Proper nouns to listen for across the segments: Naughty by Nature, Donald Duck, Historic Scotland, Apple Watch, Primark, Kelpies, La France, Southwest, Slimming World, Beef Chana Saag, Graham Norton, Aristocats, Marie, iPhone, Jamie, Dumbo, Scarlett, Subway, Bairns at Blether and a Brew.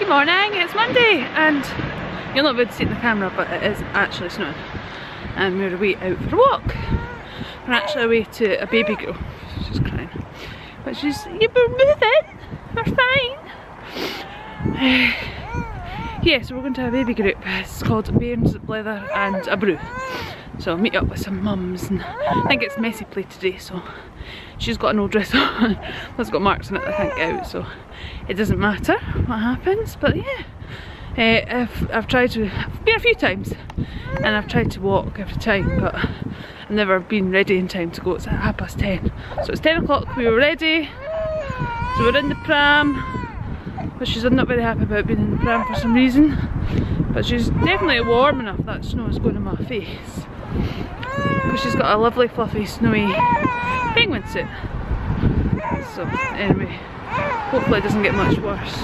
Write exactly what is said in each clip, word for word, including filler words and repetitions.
Good morning, it's Monday and you'll not be able to see it in the camera, but it is actually snowing and we're away out for a walk. We're actually away to a baby girl. She's crying. But she's, you've been moving, we're fine. Yeah, so we're going to have a baby group. It's called Bairns at Blether and a Brew. So I'll meet up with some mums and I think it's messy play today, so she's got an old dress on that's got marks on it I think out, so it doesn't matter what happens, but yeah. Uh, I've, I've tried to, I've been a few times and I've tried to walk every time, but I've never been ready in time to go. It's at half past ten, so it's ten o'clock, we were ready, so we're in the pram, which she's not very happy about being in the pram for some reason, but she's definitely warm enough. That snow is going in my face, because she's got a lovely fluffy snowy penguin suit, so anyway, hopefully it doesn't get much worse.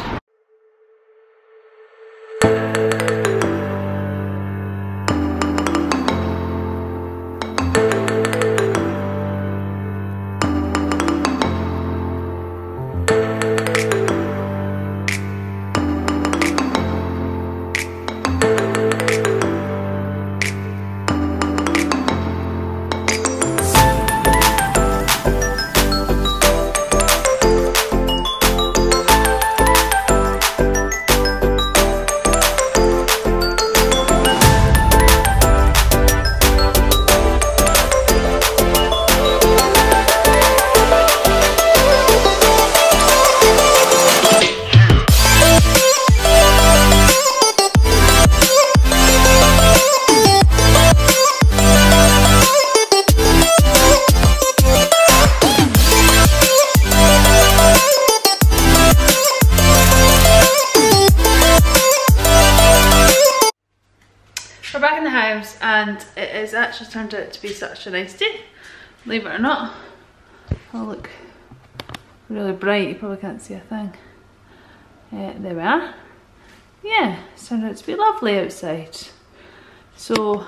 And it has actually turned out to be such a nice day, believe it or not. Oh look, really bright, you probably can't see a thing. Uh, there we are. Yeah, it's turned out to be lovely outside. So,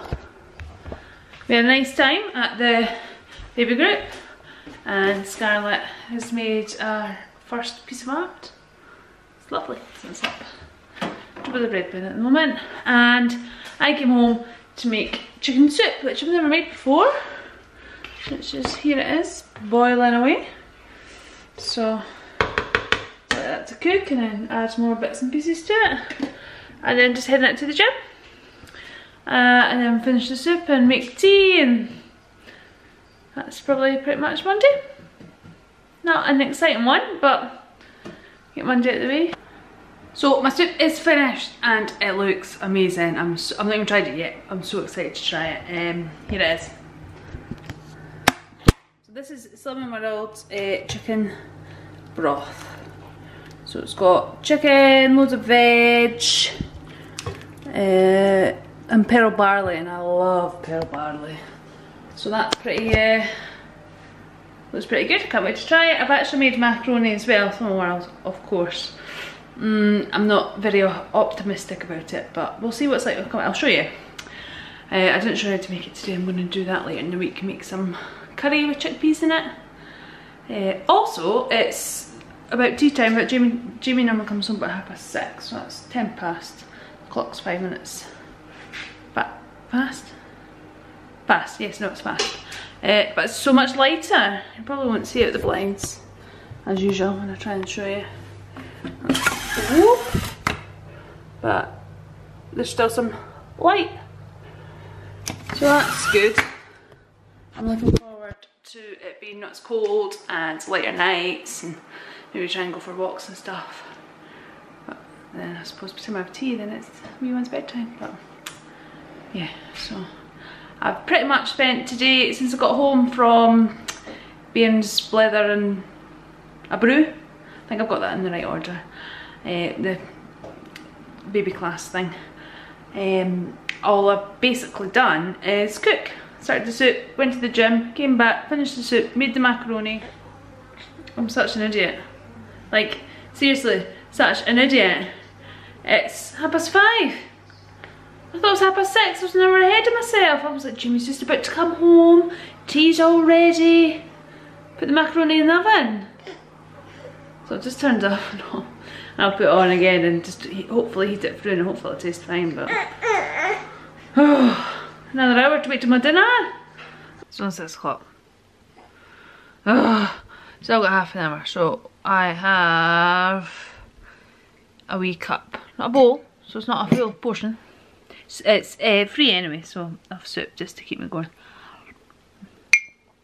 we had a nice time at the baby group and Scarlett has made our first piece of art. It's lovely, it's up top of the bread bin at the moment. And I came home to make chicken soup, which I've never made before. It's just, here it is, boiling away. So, let that to cook and then add more bits and pieces to it. And then just heading out to the gym. Uh, and then finish the soup and make tea, and that's probably pretty much Monday. Not an exciting one, but get Monday out of the way. So my soup is finished and it looks amazing. I'm so, I've not even tried it yet. I'm so excited to try it. Um, here it is. So this is Slimming World's uh, chicken broth. So it's got chicken, loads of veg, uh, and pearl barley, and I love pearl barley. So that's pretty. Uh, looks pretty good. Can't wait to try it. I've actually made macaroni as well. Slimming World, of course. Mm, I'm not very optimistic about it, but we'll see what's like. I'll show you. Uh, I didn't show you how to make it today. I'm going to do that later in the week. Make some curry with chickpeas in it. Uh, also, it's about tea time, but Jamie, Jamie normally comes home about half past six, so that's ten past. The clock's five minutes. But fast? Fast, yes, no, it's fast. Uh, but it's so much lighter. You probably won't see it with the blinds, as usual, when I try and show you. Ooh. But there's still some light, so that's good. I'm looking forward to it being not as cold and later nights, and maybe try and go for walks and stuff. But then I suppose by the time I have tea, then it's wee one's bedtime. But yeah, so I've pretty much spent today since I got home from Bairns, Blether and a Brew. I think I've got that in the right order. Uh, the baby class thing. Um, all I've basically done is cook. Started the soup, went to the gym, came back, finished the soup, made the macaroni. I'm such an idiot. Like, seriously, such an idiot. It's half past five. I thought it was half past six, I was an hour ahead of myself. I was like, Jimmy's just about to come home, tea's all ready. Put the macaroni in the oven. So it just turned off and all. And I'll put it on again and just hopefully heat it through and hopefully it tastes fine, but... Oh, another hour to wait till my dinner. It's only six o'clock. Oh, so I've got half an hour, so I have a wee cup. Not a bowl, so it's not a full portion. It's, it's uh, free anyway, so I've soup just to keep me going.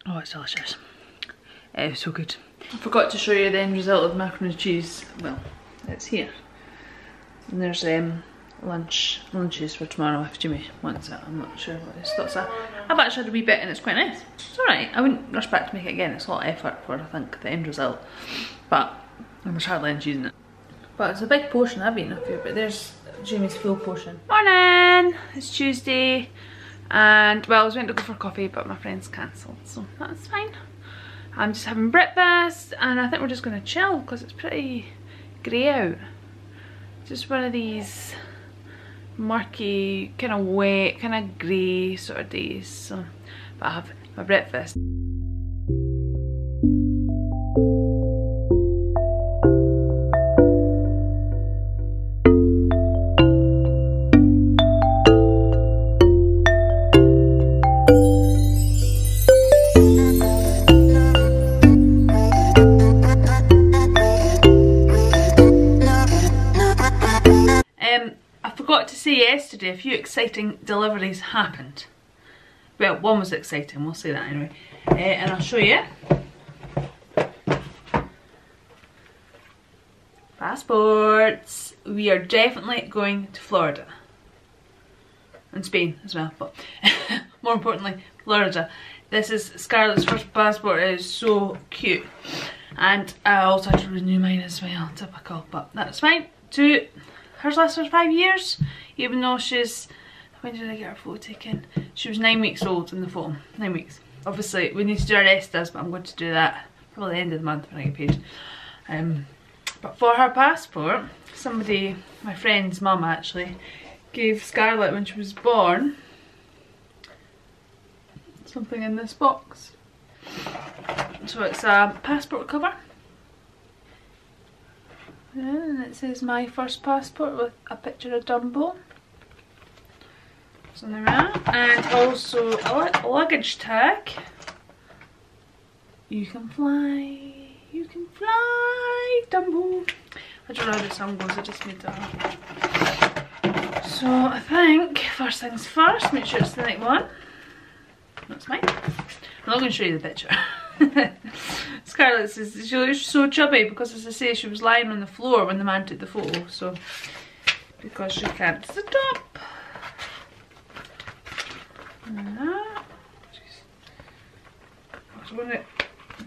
Oh, it's delicious. It was so good. I forgot to show you the end result of macaroni and cheese. Well, it's here. And there's um, lunch, lunches for tomorrow if Jimmy wants it. I'm not sure what his thoughts are. I've actually had a wee bit and it's quite nice. It's alright. I wouldn't rush back to make it again. It's a lot of effort for, I think, the end result. But I'm hardly enjoying it. But it's a big portion. I've eaten up here, but there's Jamie's full portion. Morning! It's Tuesday. And, well, I was meant to go for coffee, but my friend's cancelled, so that's fine. I'm just having breakfast, and I think we're just going to chill, because it's pretty grey out. Just one of these murky, kind of wet, kind of grey sort of days. So, but I have my breakfast. Yesterday a few exciting deliveries happened. Well, one was exciting, we'll say that anyway, uh, and I'll show you passports. We are definitely going to Florida and Spain as well, but more importantly Florida. This is Scarlett's first passport. It is so cute, and I also had to renew mine as well, typical, but that's fine too. Hers lasts for five years, even though she's, when did I get her photo taken? She was nine weeks old in the photo, nine weeks. Obviously, we need to do our estas, but I'm going to do that probably the end of the month when I get paid. Um, but for her passport, somebody, my friend's mum actually, gave Scarlett when she was born something in this box. So it's a passport cover. And it says my first passport with a picture of Dumbo. Something around. And also a luggage tag. You can fly, you can fly, Dumbo. I don't know how the song goes, I just made that up. So I think first things first, make sure it's the right one. That's mine. I'm not going to show you the picture. Scarlett says she looks so chubby because, as I say, she was lying on the floor when the man took the photo, so because she can't sit up. And that. I was going to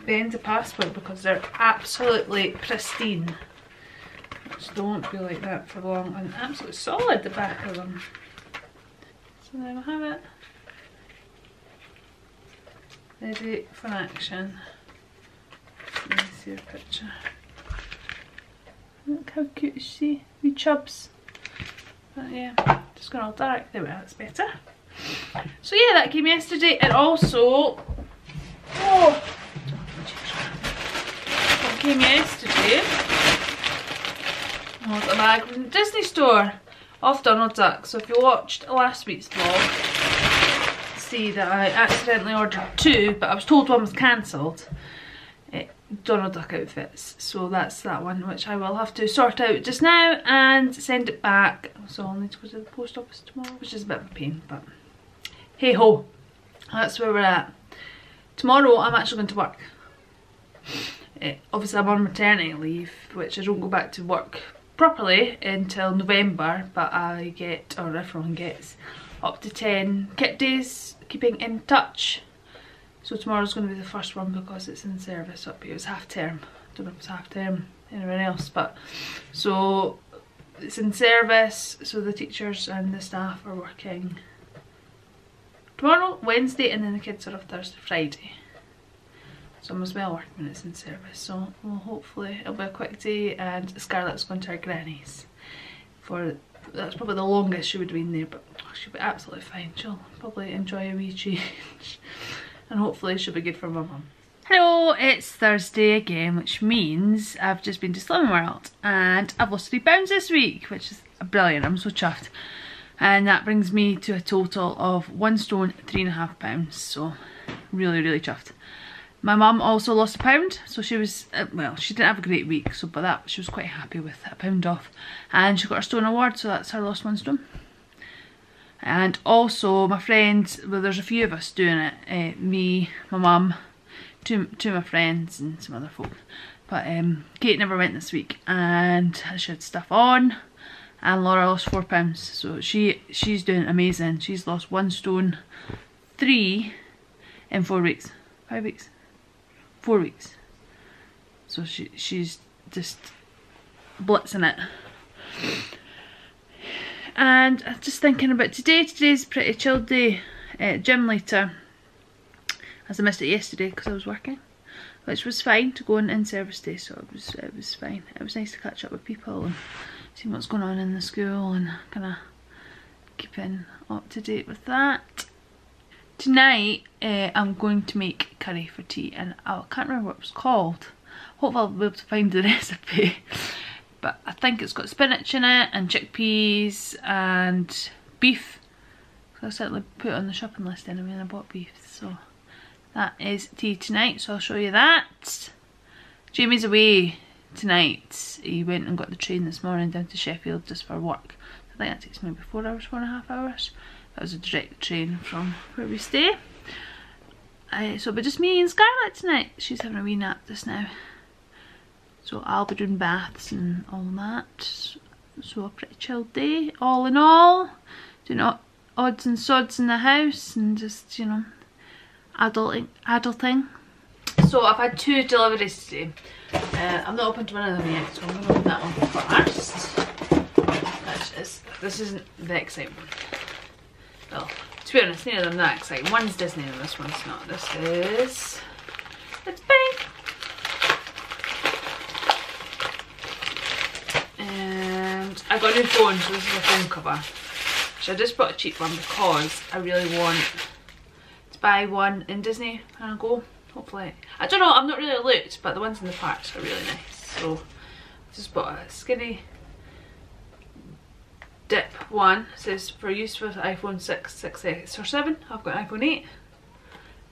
bend the passport because they're absolutely pristine, which don't be like that for long, and absolutely solid the back of them. So there we have it. Ready for action. Let me see your picture. Look how cute she is. Wee chubs. But yeah, just gone all dark. There we are, that's better. So yeah, that came yesterday, and also oh, what came yesterday was a bag from the Disney store off Donald Duck. So if you watched last week's vlog, see that I accidentally ordered two, but I was told one was cancelled. Uh, Donald Duck outfits, so that's that one, which I will have to sort out just now and send it back. So I'll need to go to the post office tomorrow, which is a bit of a pain, but hey ho, that's where we're at. Tomorrow I'm actually going to work. Uh, obviously I'm on maternity leave, which I don't go back to work properly until November, but I get, or everyone gets, up to ten kip days, keeping in touch. So tomorrow's going to be the first one because it's in service up here. It was half term. I don't know if it's half term anywhere else, but so it's in service, so the teachers and the staff are working tomorrow, Wednesday, and then the kids are off Thursday, Friday. So I must well work when it's in service, so well, hopefully it'll be a quick day. And Scarlett's going to her granny's for, that's probably the longest she would have been there, but she'll be absolutely fine. She'll probably enjoy a wee change and hopefully she'll be good for my mum. Hello, it's Thursday again, which means I've just been to Slimming World and I've lost three pounds this week, which is brilliant. I'm so chuffed. And that brings me to a total of one stone, three and a half pounds. So really, really chuffed. My mum also lost a pound, so she was, uh, well, she didn't have a great week, so but that she was quite happy with a pound off. And she got her stone award, so that's her lost one stone. And also my friends, well, there's a few of us doing it, uh, me, my mum, Two, two of my friends and some other folk, but um, Kate never went this week and she had stuff on, and Laura lost four pounds, so she she's doing amazing. She's lost one stone three in four weeks, five weeks, four weeks, so she she's just blitzing it. And I'm just thinking about today. Today's a pretty chilled day, uh, gym later, as I missed it yesterday because I was working, which was fine to go on in service day, so it was it was fine. It was nice to catch up with people and see what's going on in the school and kind of keeping up to date with that. Tonight uh, I'm going to make curry for tea, and I can't remember what it was called. Hopefully I'll be able to find the recipe, but I think it's got spinach in it and chickpeas and beef. I certainly put it on the shopping list anyway, and I bought beef, so. That is tea tonight, so I'll show you that. Jamie's away tonight. He went and got the train this morning down to Sheffield just for work. I think that takes maybe four hours, four and a half hours. That was a direct train from where we stay. Uh, so it'll be just me and Scarlett tonight. She's having a wee nap just now. So I'll be doing baths and all that. So a pretty chilled day, all in all. Doing odds and sods in the house and just, you know, adulting, adulting. So I've had two deliveries today. Uh, I've not opened one of them yet, so I'm going to open that one first. Which is, this isn't the exciting one. Well, to be honest, neither of them are that exciting. One's Disney and this one's not. This is... it's pink! And I got a new phone, so this is a phone cover. So I just bought a cheap one because I really want... buy one in Disney and I'll go, hopefully. I don't know, I've not really looked, but the ones in the parks are really nice. So I just bought a skinny dip one. It says for use with iPhone six, six S or seven. I've got an iPhone eight,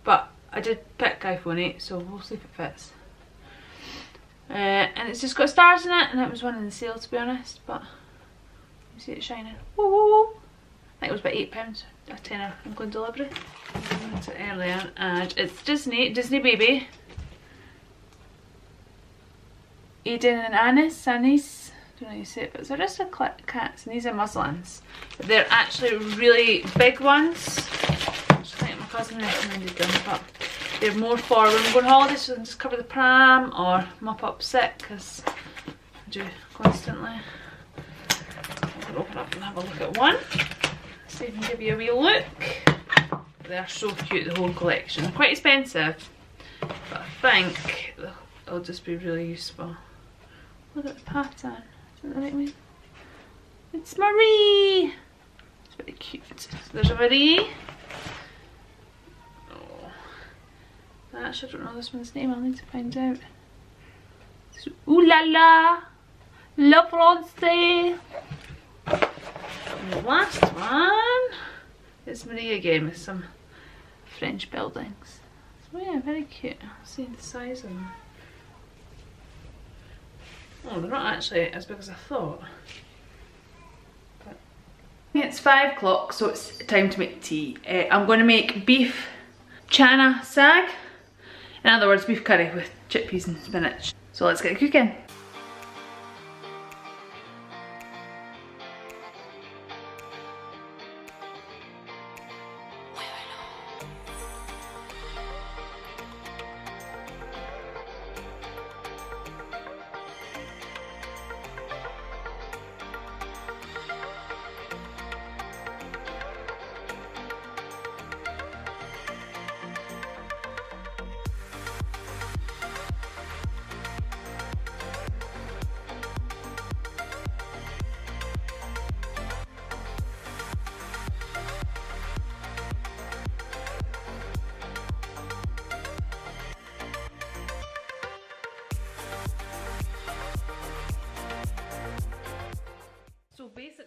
but I did pick iPhone eight, so we'll see if it fits. Uh, and it's just got stars in it, and it was one in the sale, to be honest, but you see it shining. Whoa, whoa, whoa. I think it was about eight pounds, a tenner. I'm going to delivery. I went to earlier, and it's Disney, Disney Baby. Eden and Anis, Anis, I don't know how you say it, but it's Aristocats, and these are muslins. But they're actually really big ones. I think my cousin recommended them, but they're more for when we go on holidays, so I can just cover the pram or mop up sick, because I do constantly. I'm going to open up and have a look at one. So I can give you a wee look. They're so cute, the whole collection. They're quite expensive, but I think they'll just be really useful. Look at the pattern. Doesn't that like me? It's Marie! It's very cute. So there's a Marie. Oh. I actually don't know this one's name, I'll need to find out. So, ooh la la! La France! And the last one is Marie again, with some French buildings. So yeah, very cute. I'll see the size of them. Oh, they're not actually as big as I thought. But... it's five o'clock, so it's time to make tea. Uh, I'm going to make beef chana saag. In other words, beef curry with chickpeas and spinach. So let's get cooking.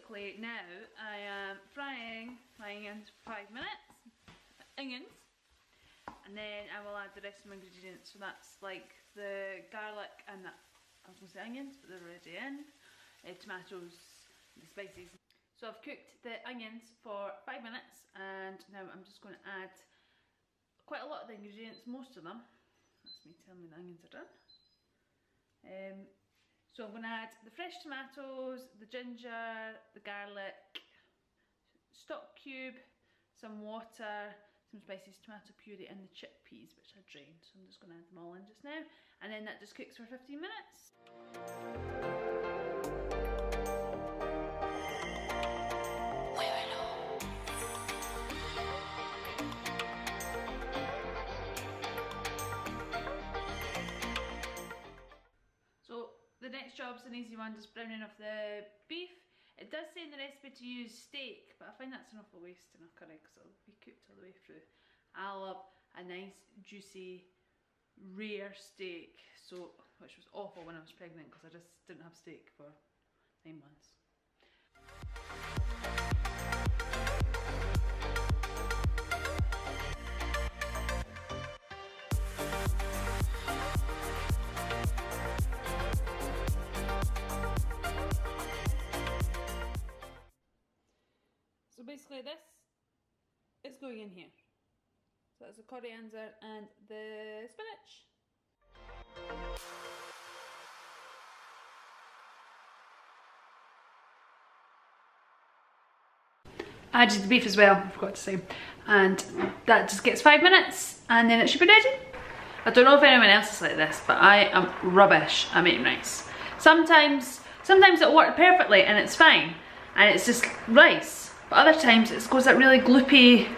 basically now I am frying my onions for five minutes. Onions. And then I will add the rest of my ingredients. So that's like the garlic and the, I was going to say onions, but they're already in. Uh, tomatoes, and the spices. So I've cooked the onions for five minutes and now I'm just going to add quite a lot of the ingredients, most of them. That's me telling me the onions are done. Um, so I'm going to add the fresh tomatoes, the ginger, the garlic, stock cube, some water, some spices, tomato puree and the chickpeas which I drained, so I'm just going to add them all in just now and then that just cooks for fifteen minutes. So the next job's an easy one, just browning off the beef. It does say in the recipe to use steak, but I find that's an awful waste in a curry because it'll be cooked all the way through. I love a nice, juicy, rare steak, so which was awful when I was pregnant because I just didn't have steak for nine months. So basically this is going in here. So that's the coriander and the spinach. I added the beef as well, I forgot to say. And that just gets five minutes and then it should be ready. I don't know if anyone else is like this, but I am rubbish at making rice. Sometimes, sometimes it worked perfectly and it's fine. And it's just rice. But other times it goes that really gloopy,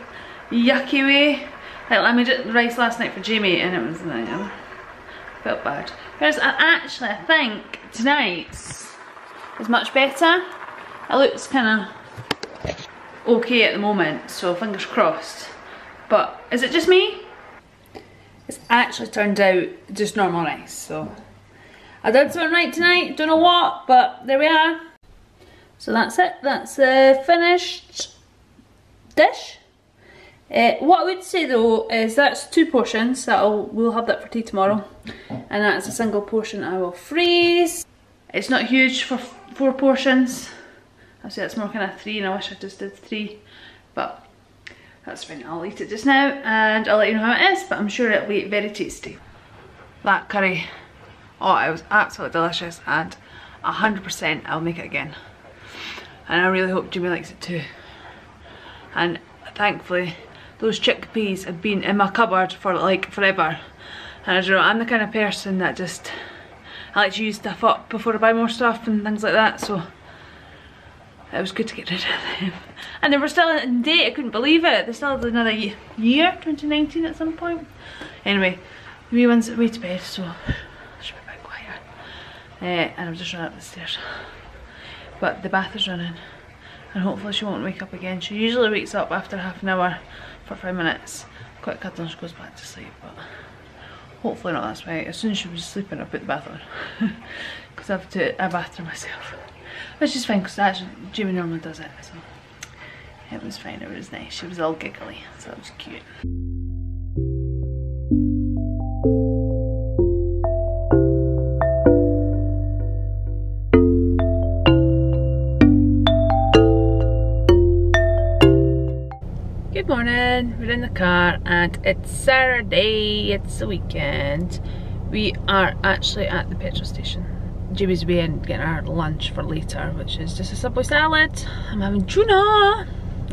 yucky way. Like I made rice last night for Jamie and it was like, um, felt bad. Whereas I actually, I think tonight's is much better. It looks kind of okay at the moment, so fingers crossed. But is it just me? It's actually turned out just normal rice, so. I did something right tonight, don't know what, but there we are. So that's it, that's the finished dish. Uh, what I would say though is that's two portions, that'll, we'll have that for tea tomorrow. And that's a single portion I will freeze. It's not huge for four portions. I'd say that's more kind of three and I wish I just did three. But that's fine, I'll eat it just now and I'll let you know how it is, but I'm sure it'll be very tasty. That curry, oh it was absolutely delicious and one hundred percent I'll make it again. And I really hope Jimmy likes it too. And thankfully, those chickpeas have been in my cupboard for like forever. And I don't know, I'm the kind of person that just, I like to use stuff up before I buy more stuff and things like that, so it was good to get rid of them. And they were still in date, I couldn't believe it. They still had another year, twenty nineteen at some point. Anyway, the wee one's way to bed, so I should be a bit quieter. Uh, and I'm just running up the stairs. But the bath is running and hopefully she won't wake up again. She usually wakes up after half an hour for five minutes. Quick cuddle and she goes back to sleep, but hopefully not, that's why. As soon as she was sleeping I put the bath on because I have to I bathed her myself. Which is fine because actually Jamie normally does it, so it was fine, it was nice. She was all giggly, so it was cute. Morning, we're in the car and it's Saturday, it's the weekend. We are actually at the petrol station. Jamie's away and getting our lunch for later, which is just a Subway salad. I'm having tuna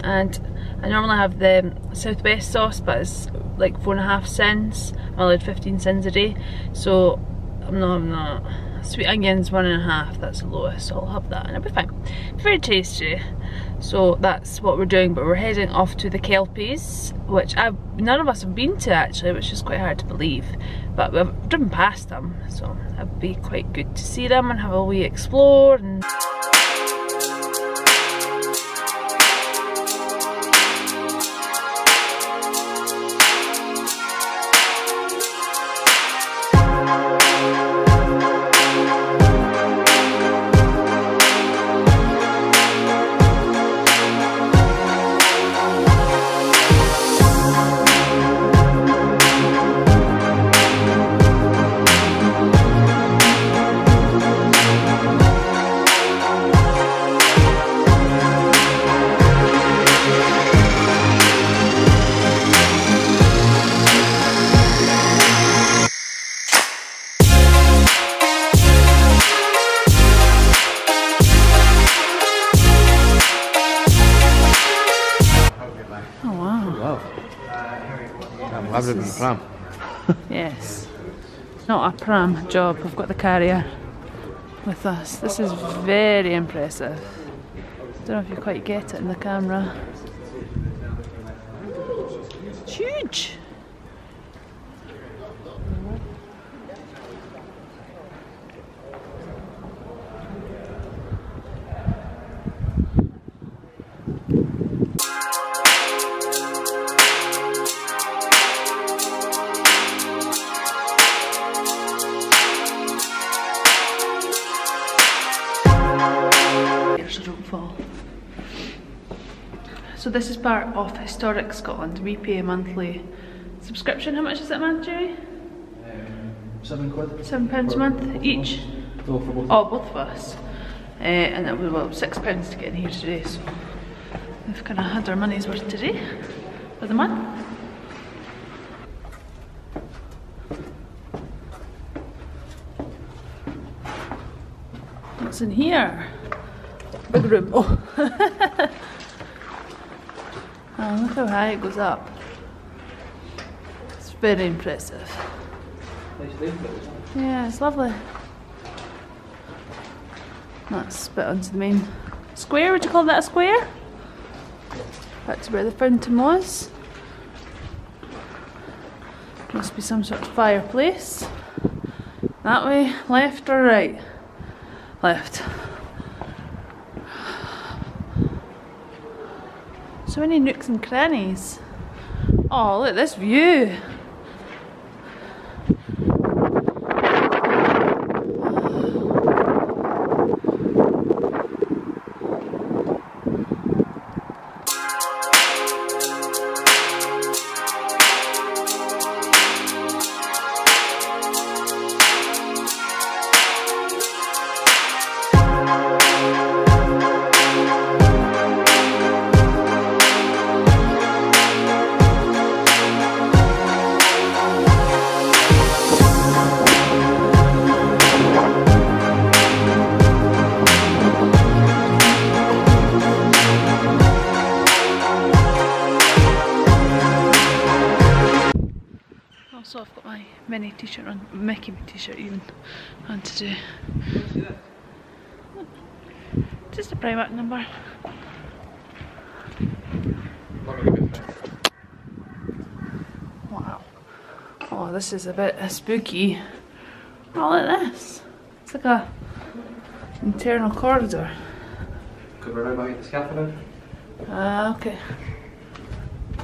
and I normally have the Southwest sauce, but it's like four and a half cents. I'm allowed fifteen cents a day, so I'm not having that. Sweet onions, one and a half, that's the lowest, so I'll have that and it'll be fine. Very tasty. So that's what we're doing, but we're heading off to the Kelpies, which I've, none of us have been to actually, which is quite hard to believe, but we've driven past them, so it'd be quite good to see them and have a wee explore. And I've ridden a pram. Yes. Not a pram job. We've got the carrier with us. This is very impressive. I don't know if you quite get it in the camera. It's huge! So this is part of Historic Scotland. We pay a monthly subscription. How much is it a month, Jerry? Um, seven quid. Seven pounds a month each? No, for both. Oh, both of us. Uh, and that was, well, six pounds to get in here today, so we've kind of had our money's worth today for the month. What's in here? Big room. Oh. Oh, look how high it goes up. It's very impressive. Yeah, it's lovely. That's a bit onto the main square. Would you call that a square? Back to where the fountain was. Must be some sort of fireplace. That way, left or right? Left. So many nooks and crannies. Oh, look at this view. So I've got my mini t-shirt on, Mickey t-shirt even on today. Just a Primark number. Wow. Oh, this is a bit spooky. Oh, look at this. It's like a internal corridor. Could we run out the scaffolding? Ah, uh, okay.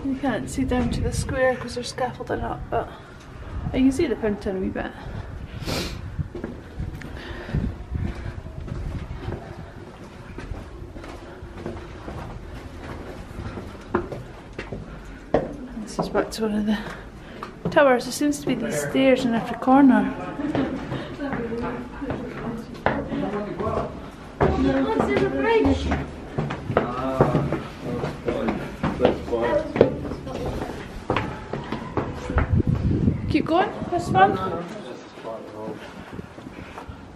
You can't see down to the square because they're scaffolding up, but I can see the fountain a wee bit. This is back to one of the towers. There seems to be these stairs in every corner. Keep going, that's fun.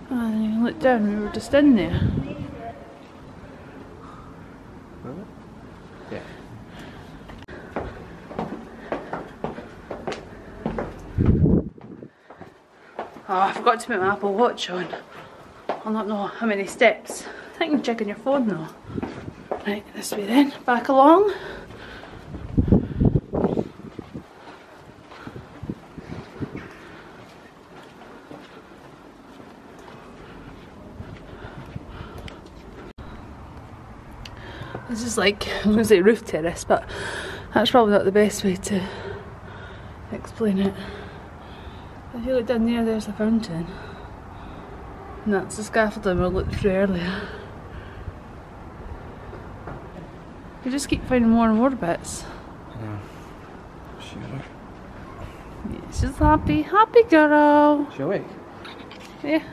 And you can look down, we were just in there. Yeah. Oh, I forgot to put my Apple Watch on. I'll not know how many steps. I think you can check on your phone though. Right, this way then, back along. This is like, I'm going to say roof terrace, but that's probably not the best way to explain it. If you look down there, there's the fountain. And that's the scaffolding we looked through earlier. We just keep finding more and more bits. Yeah. Sure. Yeah, she's happy, happy girl. She's awake. Yeah.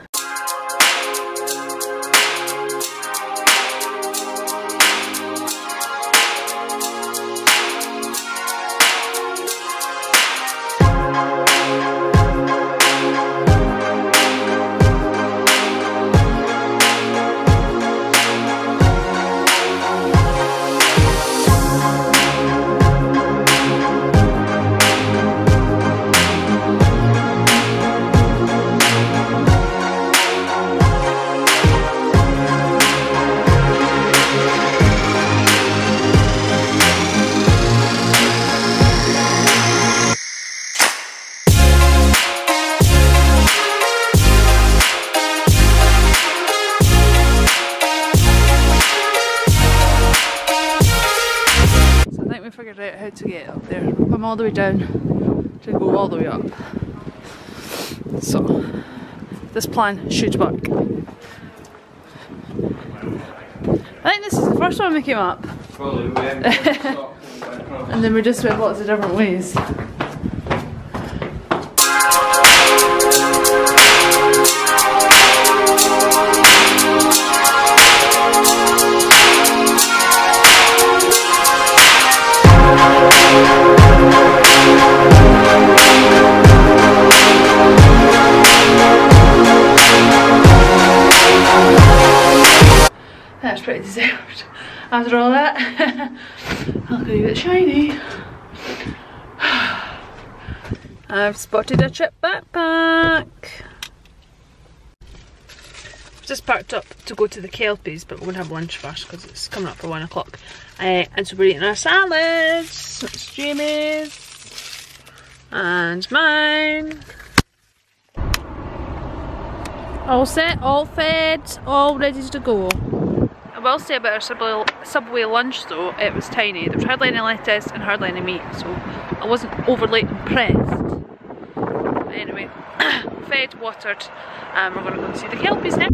how to get up there. Come all the way down to go all the way up. So this plan should work. I think this is the first one we came up. Probably. And then we just went lots of different ways. That's pretty deserved. After all that, I'll go a bit shiny. I've spotted a trip backpack. Just parked up to go to the Kelpies, but we're going to have lunch first because it's coming up for one o'clock. Uh, and so we're eating our salads. That's Jamie's and mine. All set, all fed, all ready to go. I will say about our Subway, subway lunch though, it was tiny. There was hardly any lettuce and hardly any meat, so I wasn't overly impressed. But anyway, fed, watered, and we're going to go and see the Kelpies now.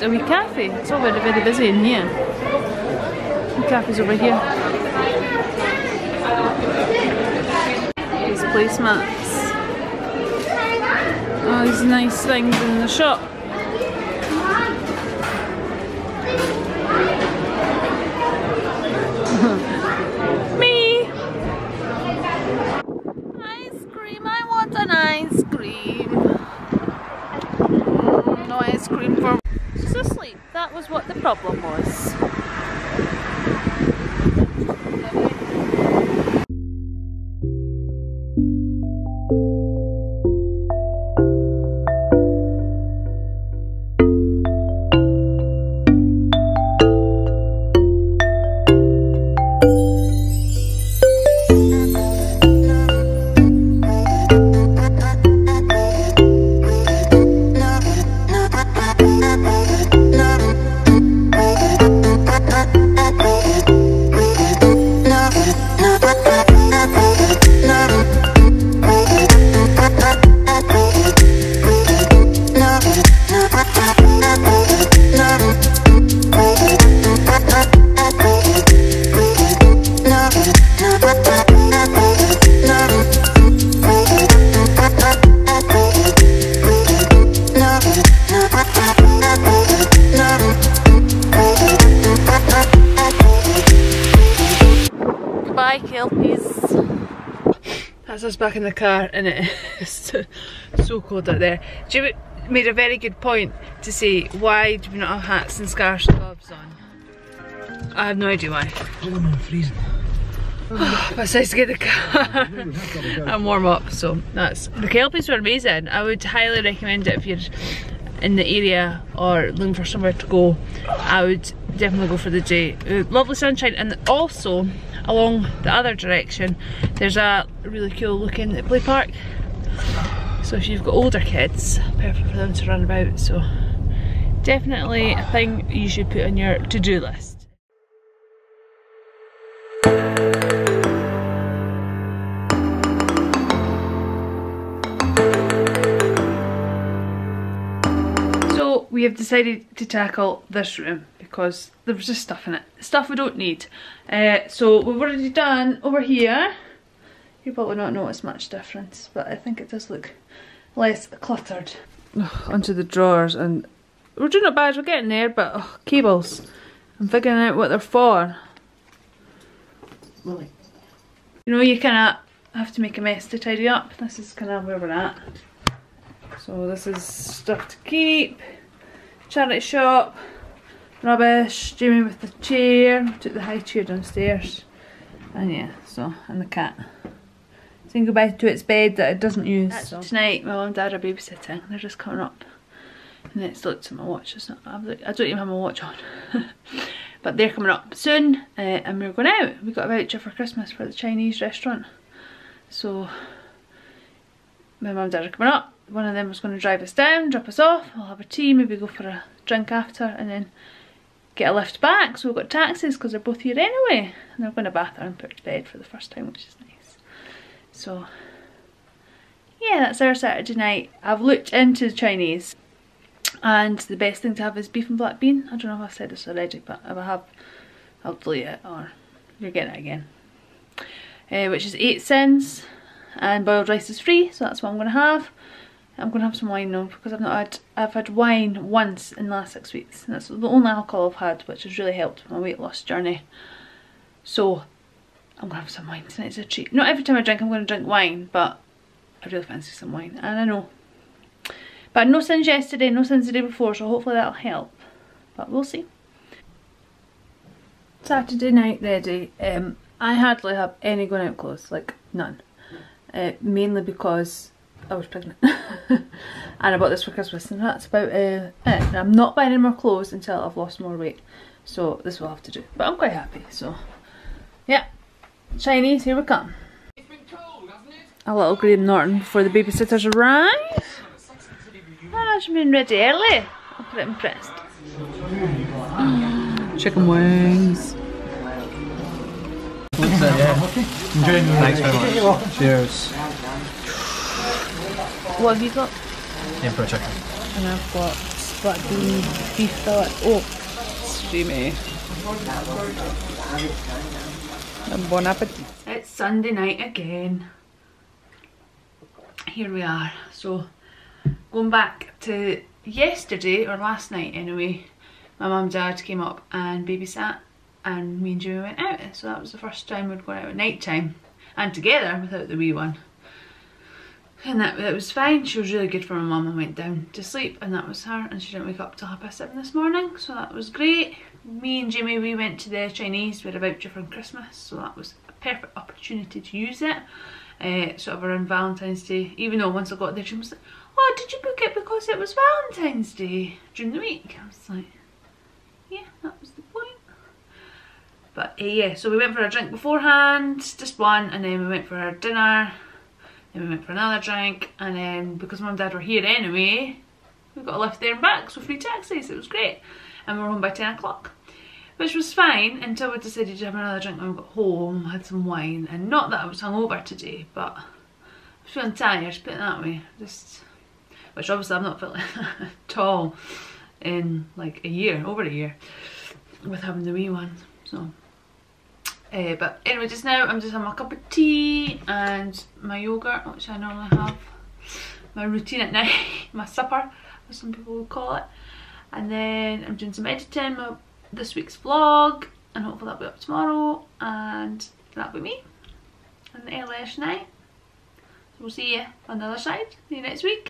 A wee cafe. It's all very, very busy in here. The cafe's over here. These placemats. All these nice things in the shop. Me! Ice cream! I want an ice cream. No ice cream for me. That was what the problem was. That's us back in the car, and it is so cold out there. Jimmy made a very good point to say, why do we not have hats and scarves and gloves on? I have no idea why. Oh, I'm freezing. But it's nice to get the car and warm up, so that's... The Kelpies were amazing. I would highly recommend it if you're in the area or looking for somewhere to go. I would definitely go for the day. Lovely sunshine, and also along the other direction there's a really cool looking play park, so if you've got older kids, perfect for them to run about. So definitely a thing you should put on your to-do list. We have decided to tackle this room because there was just stuff in it. Stuff we don't need. Uh, so we've already done over here. You probably not notice much difference, but I think it does look less cluttered. Oh, onto the drawers, and we're doing it bad, we're getting there, but oh, cables. I'm figuring out what they're for. Really? You know, you kinda have to make a mess to tidy up. This is kinda where we're at. So this is stuff to keep. Charity shop, rubbish, Jamie with the chair, took the high chair downstairs, and yeah, so, and the cat. Saying goodbye to its bed that it doesn't use. That's all. Tonight my mum and dad are babysitting, they're just coming up. And then it's looked at my watch, it's not, I'm like, I don't even have my watch on. But they're coming up soon, uh, and we're going out. We got a voucher for Christmas for the Chinese restaurant. So, my mum and dad are coming up. One of them was going to drive us down, drop us off, we'll have a tea, maybe go for a drink after, and then get a lift back. So we've got taxis because they're both here anyway. And they're going to bath her and put her to bed for the first time, which is nice. So, yeah, that's our Saturday night. I've looked into the Chinese. And the best thing to have is beef and black bean. I don't know if I've said this already, but if I have, I'll delete it or you're getting it again. Uh, which is eight cents, and boiled rice is free, so that's what I'm going to have. I'm going to have some wine though, because I've not had, I've had wine once in the last six weeks. And that's the only alcohol I've had, which has really helped my weight loss journey. So, I'm going to have some wine tonight as a treat. Not every time I drink, I'm going to drink wine, but I really fancy some wine, and I know. But no sins yesterday, no sins the day before, so hopefully that'll help. But we'll see. Saturday night ready. Um, I hardly have any going out clothes, like none. Uh, mainly because I was pregnant. And I bought this for Christmas, and that's about uh, it. I'm not buying any more clothes until I've lost more weight. So this will have to do. But I'm quite happy, so. Yeah. Chinese, here we come. It's been cold, hasn't it? A little Graham Norton before the babysitters arrive. I should have been ready early. I'm pretty impressed. Chicken wings. What's that, yeah? Enjoying them. Thanks very much. Cheers. What have you got? Emperor chicken. And I've got black bean, beef fillet. Oh, steamy. Bon appetit. It's Sunday night again. Here we are. So, going back to yesterday, or last night anyway, my mum and dad came up and babysat, and me and Jamie went out, so that was the first time we'd gone out at night time, and together, without the wee one. And that, that was fine, she was really good for my mum and went down to sleep, and that was her, and she didn't wake up till half past seven this morning, so that was great. Me and Jamie, we went to the Chinese, we had a voucher from Christmas, so that was a perfect opportunity to use it, uh, sort of around Valentine's Day, even though once I got there she was like, oh, did you book it because it was Valentine's Day during the week? I was like, yeah, that was the point. But uh, yeah, so we went for a drink beforehand, just one, and then we went for our dinner, then we went for another drink, and then because mum and dad were here anyway, we got a lift there and back, so free taxis, it was great. And we were home by ten o'clock, which was fine until we decided to have another drink when we got home, had some wine, and not that I was hungover today, but I was feeling tired, put it that way, just... which obviously I've not felt like that at all in like a year, over a year, with having the wee one. So, uh, but anyway, just now I'm just having a cup of tea and my yogurt, which I normally have, my routine at night, my supper, as some people would call it. And then I'm doing some editing, my, this week's vlog, and hopefully that'll be up tomorrow, and that'll be me, and the L S night. So we'll see you on the other side, see you next week.